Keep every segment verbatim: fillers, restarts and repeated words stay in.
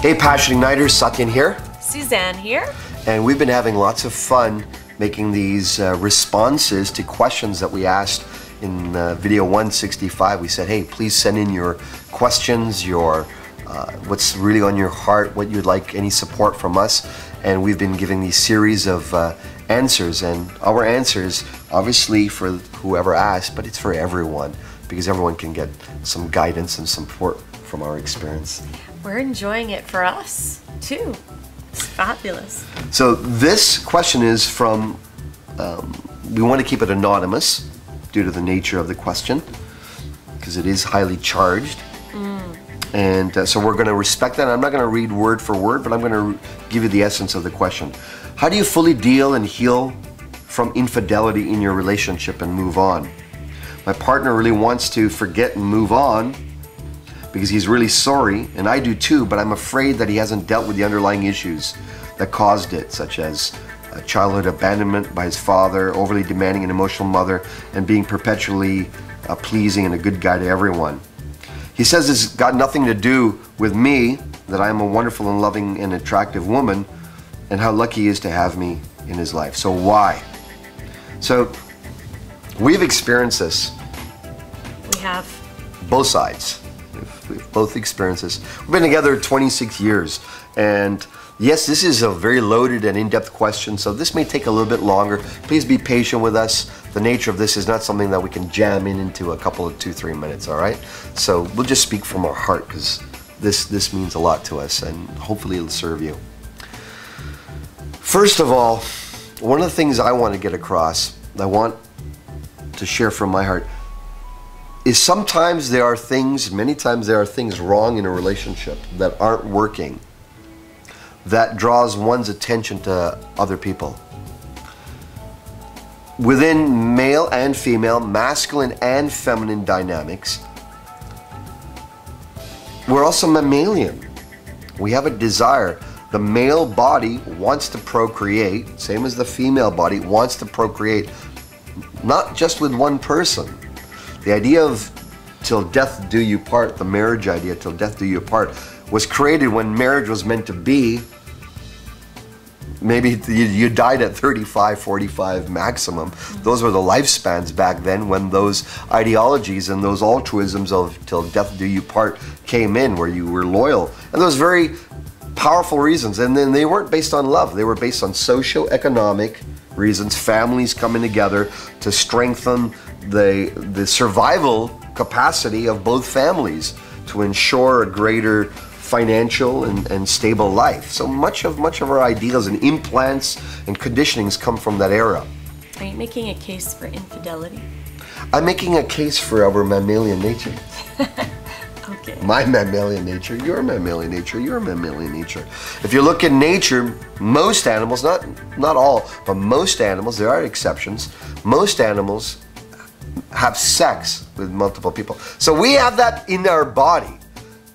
Hey Passion Igniters, Satyen here. Suzanne here. And we've been having lots of fun making these uh, responses to questions that we asked in uh, video one sixty-five. We said, hey, please send in your questions, your uh, what's really on your heart, what you'd like, any support from us. And we've been giving these series of uh, answers, and our answers, obviously for whoever asked, but it's for everyone, because everyone can get some guidance and support from our experience. We're enjoying it for us, too. It's fabulous. So this question is from, um, we want to keep it anonymous due to the nature of the question, because it is highly charged. Mm. And uh, so we're going to respect that. I'm not going to read word for word, but I'm going to give you the essence of the question. How do you fully deal and heal from infidelity in your relationship and move on? My partner really wants to forget and move on, because he's really sorry, and I do too, but I'm afraid that he hasn't dealt with the underlying issues that caused it, such as childhood abandonment by his father, overly demanding and emotional mother, and being perpetually uh, pleasing and a good guy to everyone. He says it's got nothing to do with me, that I'm a wonderful and loving and attractive woman, and how lucky he is to have me in his life. So why? So we've experienced this. We have. Both sides. We've both experienced this. We've been together twenty-six years, and yes, this is a very loaded and in-depth question, so this may take a little bit longer. Please be patient with us. The nature of this is not something that we can jam in into a couple of two, three minutes, all right? So we'll just speak from our heart, because this, this means a lot to us, and hopefully it'll serve you. First of all, one of the things I want to get across, I want to share from my heart, is sometimes there are things, many times there are things wrong in a relationship that aren't working, that draws one's attention to other people. Within male and female, masculine and feminine dynamics, we're also mammalian. We have a desire. The male body wants to procreate, same as the female body wants to procreate, not just with one person. The idea of till death do you part, the marriage idea, till death do you part, was created when marriage was meant to be. Maybe you died at thirty-five, forty-five maximum. Those were the lifespans back then, when those ideologies and those altruisms of till death do you part came in, where you were loyal. And those very powerful reasons. And then they weren't based on love. They were based on socio-economic reasons, families coming together to strengthen the, the survival capacity of both families, to ensure a greater financial and, and stable life. So much of much of our ideals and implants and conditionings come from that era. Are you making a case for infidelity? I'm making a case for our mammalian nature. Okay. My mammalian nature, your mammalian nature, your mammalian nature. If you look at nature, most animals, not, not all, but most animals, there are exceptions, most animals have sex with multiple people. So we have that in our body.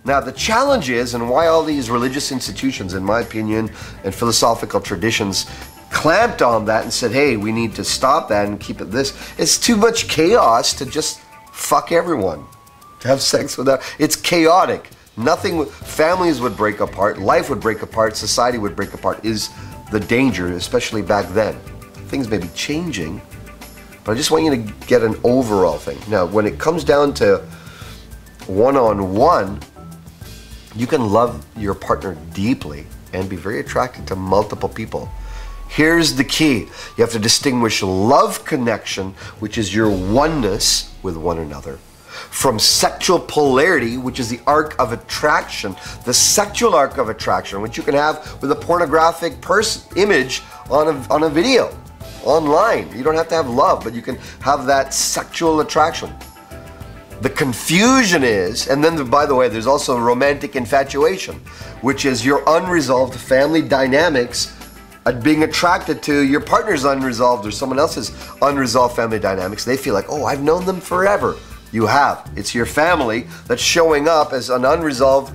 Now the challenge is, and why all these religious institutions, in my opinion, and philosophical traditions clamped on that and said, hey, we need to stop that and keep it this. It's too much chaos to just fuck everyone, to have sex without, it's chaotic. Nothing, families would break apart, life would break apart, society would break apart, is the danger, especially back then. Things may be changing, but I just want you to get an overall thing. Now, when it comes down to one-on-one, you can love your partner deeply and be very attracted to multiple people. Here's the key. You have to distinguish love connection, which is your oneness with one another, from sexual polarity, which is the arc of attraction, the sexual arc of attraction, which you can have with a pornographic person image on a, on a video. Online. You don't have to have love, but you can have that sexual attraction. The confusion is, and then the, by the way, there's also romantic infatuation, which is your unresolved family dynamics at being attracted to your partner's unresolved or someone else's unresolved family dynamics. They feel like, oh, I've known them forever. You have. It's your family that's showing up as an unresolved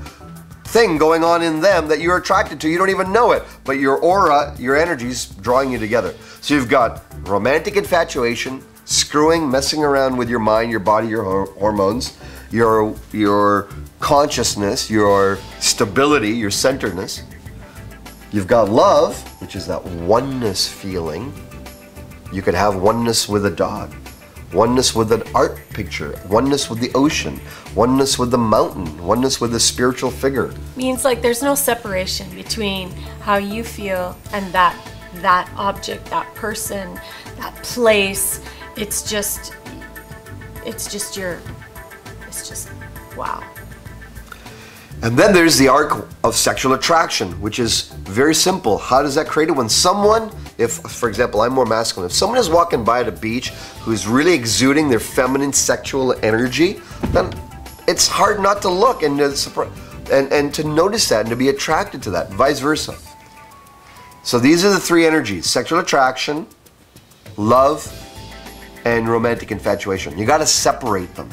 thing going on in them that you're attracted to. You don't even know it, but your aura, your energy's drawing you together. So you've got romantic infatuation, screwing, messing around with your mind, your body, your hormones, your, your consciousness, your stability, your centeredness. You've got love, which is that oneness feeling. You could have oneness with a dog, oneness with an art picture, oneness with the ocean, oneness with the mountain, oneness with a spiritual figure. Means like there's no separation between how you feel and that, that object, that person, that place. It's just, it's just your, it's just, wow. And then there's the arc of sexual attraction, which is very simple. How does that create it? When someone, if, for example, I'm more masculine, if someone is walking by at a beach who's really exuding their feminine sexual energy, then it's hard not to look and to, and, and to notice that and to be attracted to that, vice versa. So these are the three energies: sexual attraction, love, and romantic infatuation. You gotta separate them.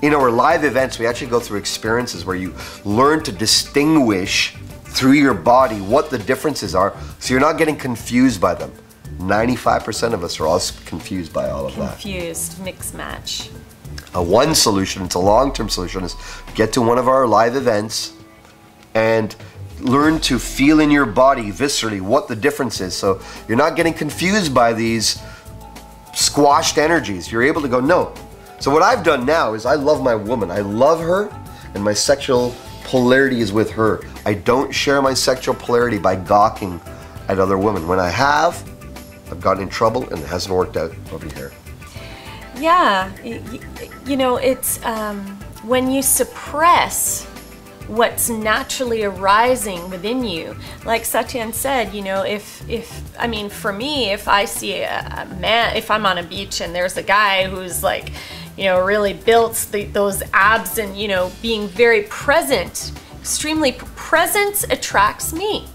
In our live events, we actually go through experiences where you learn to distinguish through your body what the differences are, so you're not getting confused by them. ninety-five percent of us are all confused by all of confused, that. Confused, mix match. A one solution, it's a long-term solution, is get to one of our live events and learn to feel in your body viscerally what the difference is, so you're not getting confused by these squashed energies. You're able to go, no. So what I've done now is I love my woman. I love her, and my sexual polarity is with her. I don't share my sexual polarity by gawking at other women. When I have, I've gotten in trouble, and it hasn't worked out over here. Yeah, you know, it's um, when you suppress what's naturally arising within you. Like Satyen said, you know, if, if I mean, for me, if I see a, a man, if I'm on a beach and there's a guy who's like, you know, really built the, those abs and, you know, being very present, extremely presence attracts me.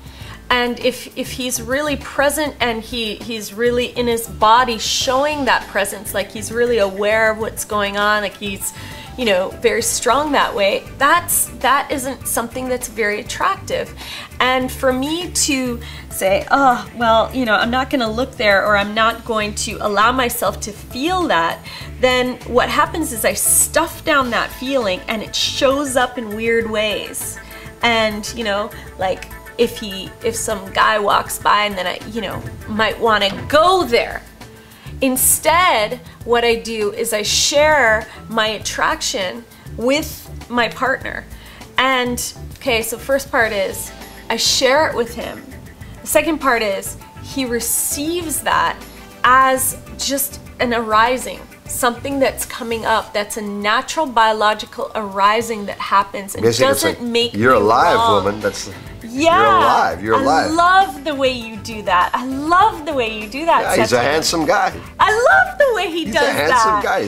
And if, if he's really present and he, he's really in his body showing that presence, like he's really aware of what's going on, like he's, you know, very strong that way, that's, that isn't something that's very attractive. And for me to say, oh, well, you know, I'm not gonna look there, or I'm not going to allow myself to feel that, then what happens is I stuff down that feeling and it shows up in weird ways. And, you know, like if he, if some guy walks by and then I, you know, might wanna go there. Instead, what I do is I share my attraction with my partner. And, okay, so first part is I share it with him. The second part is he receives that as just an arising, something that's coming up, that's a natural biological arising that happens and basically doesn't like, make You're me alive, wrong. woman. That's Yeah, you're alive. You're alive. I love the way you do that. I love the way you do that. Yeah, he's a handsome guy. I love the way he he's does that. He's a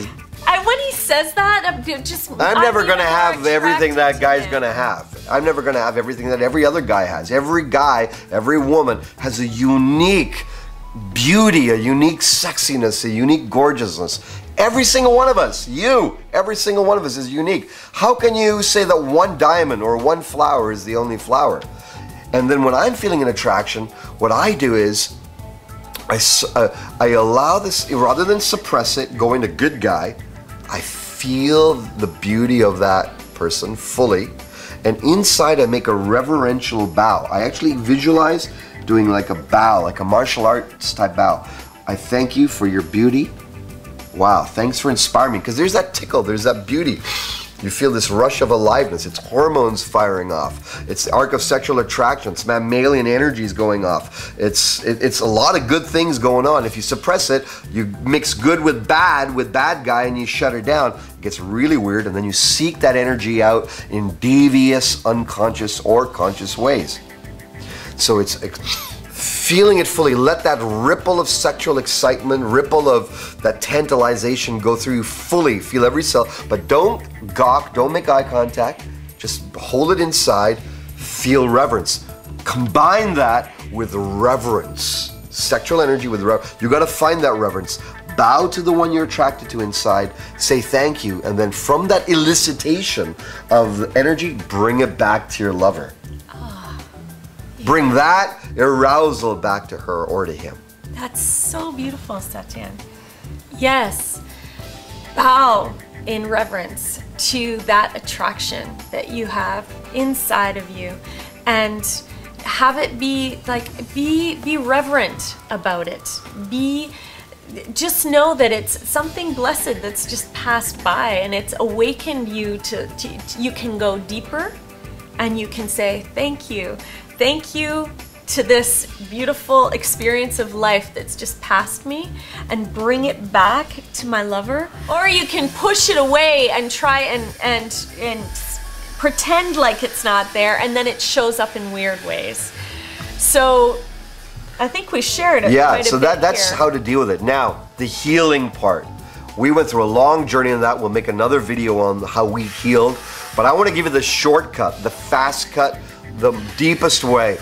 handsome that. guy. And when he says that, I'm just. I'm, I'm never gonna have everything that guy's him. gonna have. I'm never gonna have everything that every other guy has. Every guy, every woman has a unique beauty, a unique sexiness, a unique gorgeousness. Every single one of us, you, every single one of us is unique. How can you say that one diamond or one flower is the only flower? And then when I'm feeling an attraction, what I do is I, uh, I allow this, rather than suppress it, go into good guy, I feel the beauty of that person fully. And inside I make a reverential bow. I actually visualize doing like a bow, like a martial arts type bow. I thank you for your beauty. Wow, thanks for inspiring me. Because there's that tickle, there's that beauty. You feel this rush of aliveness. It's hormones firing off. It's the arc of sexual attraction. It's mammalian energies going off. It's it, it's a lot of good things going on. If you suppress it, you mix good with bad, with bad guy, and you shut her down. It gets really weird, and then you seek that energy out in devious, unconscious, or conscious ways. So it's feeling it fully. Let that ripple of sexual excitement, ripple of that tantalization go through you fully. Feel every cell, but don't gawk, don't make eye contact. Just hold it inside, feel reverence. Combine that with reverence. Sexual energy with reverence. You gotta find that reverence. Bow to the one you're attracted to inside, say thank you, and then from that elicitation of energy, bring it back to your lover. Bring that arousal back to her or to him. That's so beautiful, Satyen. Yes, bow in reverence to that attraction that you have inside of you, and have it be like, be be reverent about it. Be just know that it's something blessed that's just passed by, and it's awakened you to, to, to you can go deeper, and you can say thank you. Thank you to this beautiful experience of life that's just passed me, and bring it back to my lover. Or you can push it away and try and and and pretend like it's not there, and then it shows up in weird ways. So I think we shared it. Yeah, so that, that's how to deal with it. Now, the healing part. We went through a long journey on that. We'll make another video on how we healed. But I want to give you the shortcut, the fast cut, the deepest way.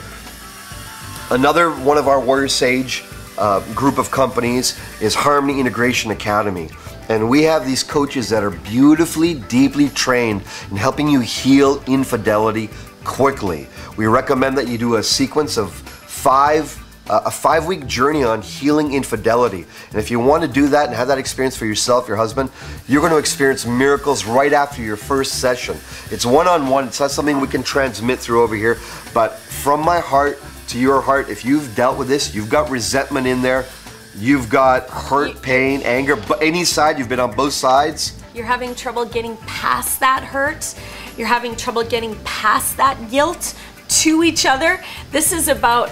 Another one of our Warrior Sage uh, group of companies is Harmony Integration Academy. And we have these coaches that are beautifully, deeply trained in helping you heal infidelity quickly. We recommend that you do a sequence of five Uh, a five-week journey on healing infidelity. And if you want to do that and have that experience for yourself, your husband, you're going to experience miracles right after your first session. It's one-on-one. It's not something we can transmit through over here. But from my heart to your heart, if you've dealt with this, you've got resentment in there, you've got hurt, pain, anger, but any side, you've been on both sides. You're having trouble getting past that hurt. You're having trouble getting past that guilt to each other. This is about,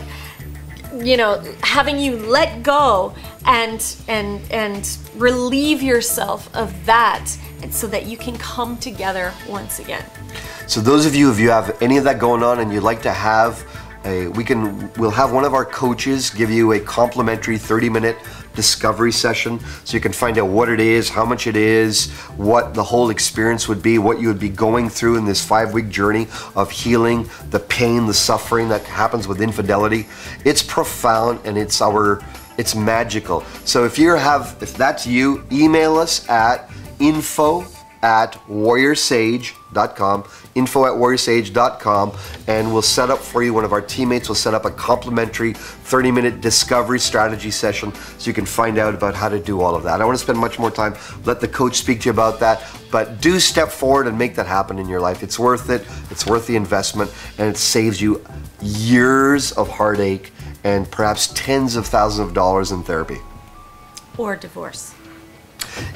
you know, having you let go and and and relieve yourself of that, and so that you can come together once again. So those of you, if you have any of that going on and you'd like to have a, we can, we'll have one of our coaches give you a complimentary thirty minute discovery session, so you can find out what it is, how much it is, what the whole experience would be, what you would be going through in this five-week journey of healing the pain, the suffering that happens with infidelity. It's profound, and it's our, it's magical. So if you have, if that's you, email us at info at warrior sage dot com, info at warrior sage dot com, and we'll set up for you, one of our teammates will set up a complimentary thirty minute discovery strategy session, so you can find out about how to do all of that. I don't want to spend much more time, let the coach speak to you about that, but do step forward and make that happen in your life. It's worth it, it's worth the investment, and it saves you years of heartache and perhaps tens of thousands of dollars in therapy. Or divorce.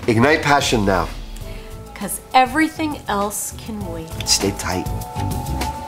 Ignite passion now. Because everything else can wait. Stay tight.